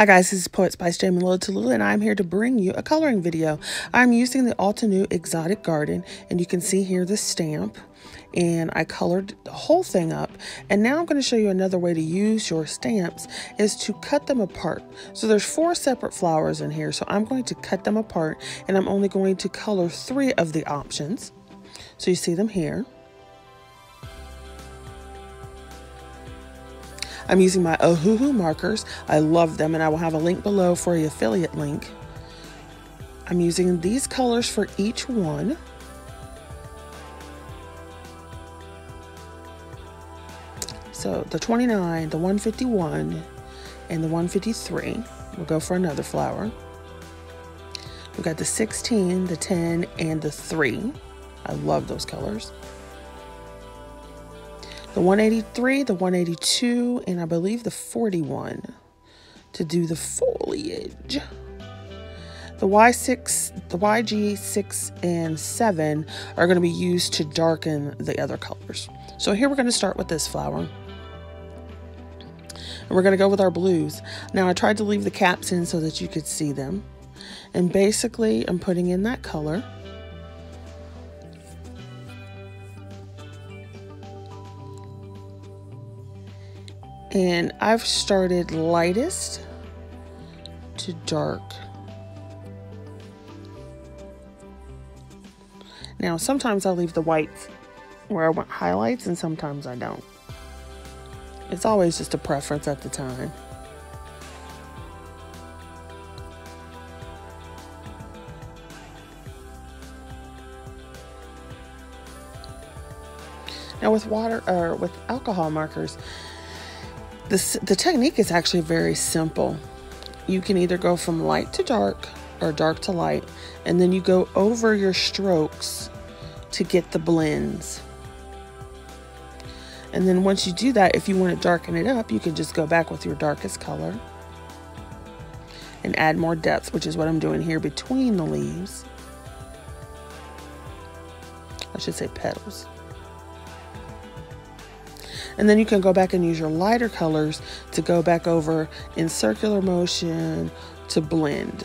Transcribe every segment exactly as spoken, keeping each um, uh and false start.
Hi guys, this is Poet Spice Jamie Lola Tallulah, and I'm here to bring you a coloring video. I'm using the Altenew Exotic Garden, and you can see here the stamp, and I colored the whole thing up. And now I'm going to show you another way to use your stamps is to cut them apart. So there's four separate flowers in here, so I'm going to cut them apart, and I'm only going to color three of the options. So you see them here. I'm using my Ohuhu markers. I love them, and I will have a link below for the affiliate link. I'm using these colors for each one. So the twenty-nine, the one fifty-one, and the one fifty-three. We'll go for another flower. We've got the sixteen, the ten, and the three. I love those colors. The one eighty-three, the one eighty-two, and I believe the forty-one to do the foliage. The Y six, the Y G six and seven are going to be used to darken the other colors. So here we're going to start with this flower. And we're going to go with our blues. Now I tried to leave the caps in so that you could see them. And basically I'm putting in that color. And I've started lightest to dark. Now, sometimes I leave the whites where I want highlights, and sometimes I don't. It's always just a preference at the time. Now, with water or with alcohol markers, This, the technique is actually very simple. You can either go from light to dark or dark to light, and then you go over your strokes to get the blends. And then once you do that, if you want to darken it up, you can just go back with your darkest color and add more depth, which is what I'm doing here between the leaves. I should say petals. And then you can go back and use your lighter colors to go back over in circular motion to blend.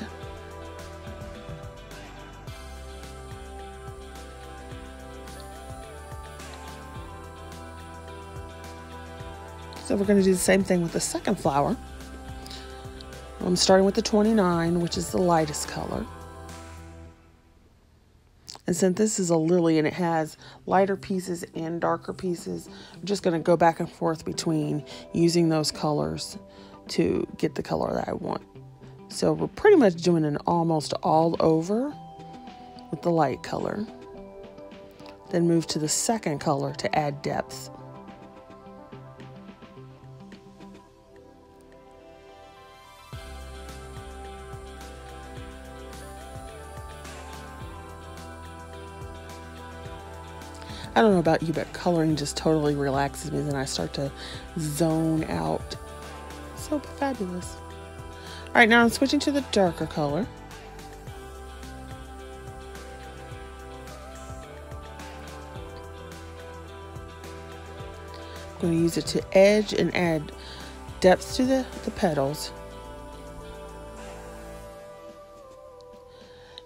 So we're going to do the same thing with the second flower. I'm starting with the twenty-nine, which is the lightest color. And since this is a lily and it has lighter pieces and darker pieces, I'm just going to go back and forth between using those colors to get the color that I want. So we're pretty much doing an almost all over with the light color. Then move to the second color to add depth. I don't know about you, but coloring just totally relaxes me. Then I start to zone out. So fabulous. All right, now I'm switching to the darker color. I'm going to use it to edge and add depth to the, the petals.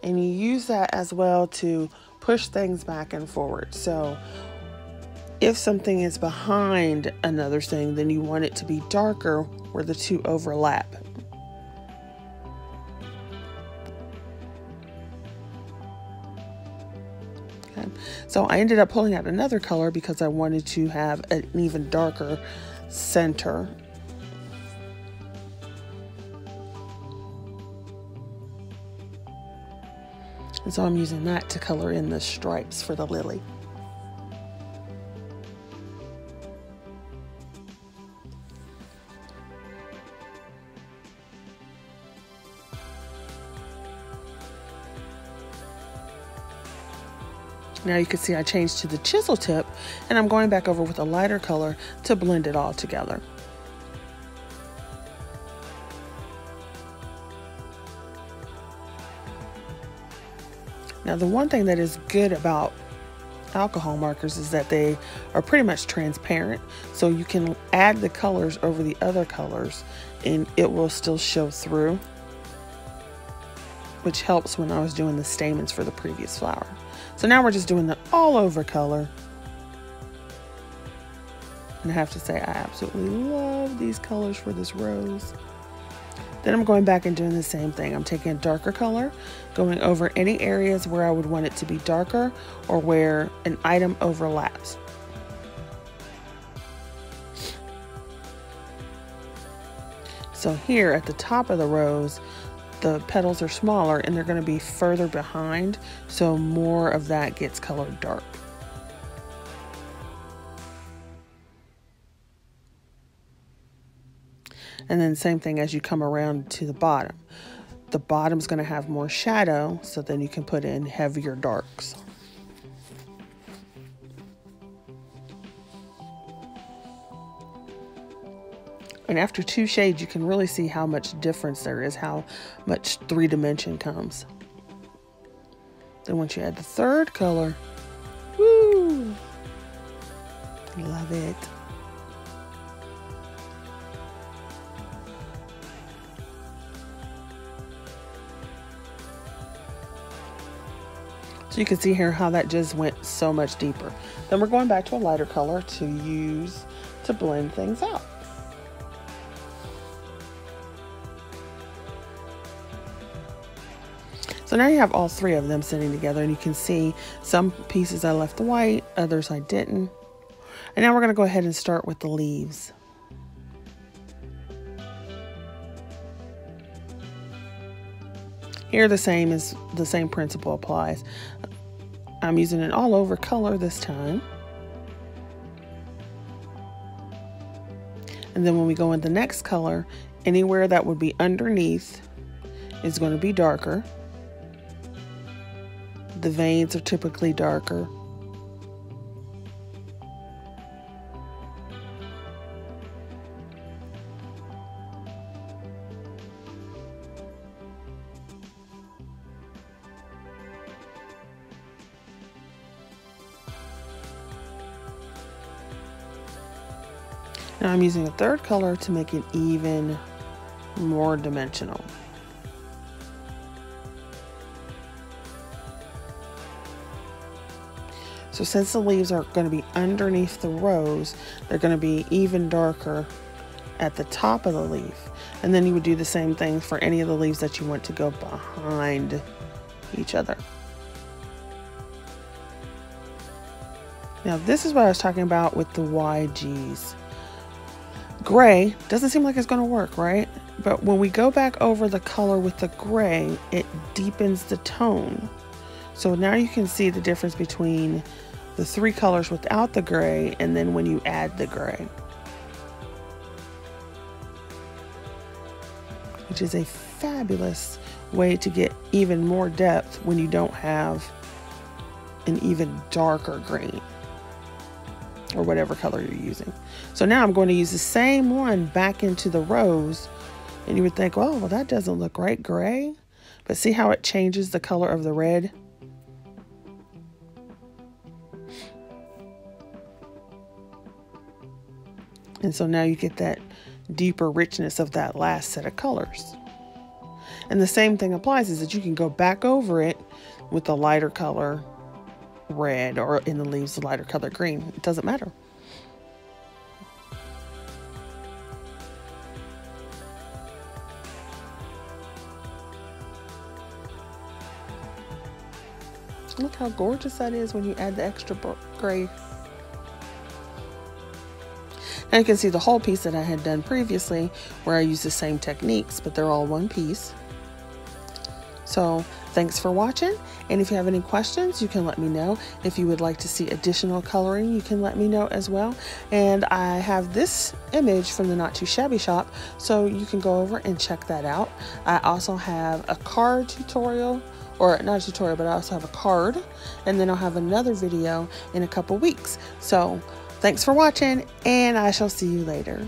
And you use that as well to push things back and forward. So if something is behind another thing, then you want it to be darker where the two overlap. Okay. So I ended up pulling out another color because I wanted to have an even darker center. And so I'm using that to color in the stripes for the lily. Now you can see I changed to the chisel tip, and I'm going back over with a lighter color to blend it all together. Now, the one thing that is good about alcohol markers is that they are pretty much transparent, so you can add the colors over the other colors and it will still show through, which helps when I was doing the stamens for the previous flower. So now we're just doing the all over color. And I have to say, I absolutely love these colors for this rose. Then I'm going back and doing the same thing. I'm taking a darker color, going over any areas where I would want it to be darker or where an item overlaps. So here at the top of the rose, the petals are smaller and they're going to be further behind, so more of that gets colored dark. And then same thing as you come around to the bottom. The bottom's going to have more shadow, so then you can put in heavier darks. And after two shades, you can really see how much difference there is, how much three dimension comes. Then once you add the third color, woo! Love it. So you can see here how that just went so much deeper. Then we're going back to a lighter color to use to blend things out. So now you have all three of them sitting together, and you can see some pieces I left the white, others I didn't. And now we're going to go ahead and start with the leaves. Here the same is the same principle applies. I'm using an all over color this time. And then when we go in the next color, anywhere that would be underneath is going to be darker. The veins are typically darker. Now I'm using a third color to make it even more dimensional. So since the leaves are going to be underneath the rose, they're going to be even darker at the top of the leaf. And then you would do the same thing for any of the leaves that you want to go behind each other. Now this is what I was talking about with the Y Gs. Gray doesn't seem like it's going to work, right? But when we go back over the color with the gray, it deepens the tone. So now you can see the difference between the three colors without the gray and then when you add the gray, which is a fabulous way to get even more depth when you don't have an even darker green or whatever color you're using. So now I'm going to use the same one back into the rose, and you would think, oh, well, that doesn't look right, gray. But see how it changes the color of the red? And so now you get that deeper richness of that last set of colors. And the same thing applies, is that you can go back over it with a lighter color red, or in the leaves the lighter color green. It doesn't matter. Look how gorgeous that is when you add the extra gray. Now you can see the whole piece that I had done previously, where I used the same techniques, but they're all one piece. So thanks for watching, and if you have any questions, you can let me know. If you would like to see additional coloring, you can let me know as well. And I have this image from the Not Too Shabby shop, so you can go over and check that out. I also have a card tutorial, or not a tutorial, but I also have a card, and then I'll have another video in a couple weeks. So thanks for watching, and I shall see you later.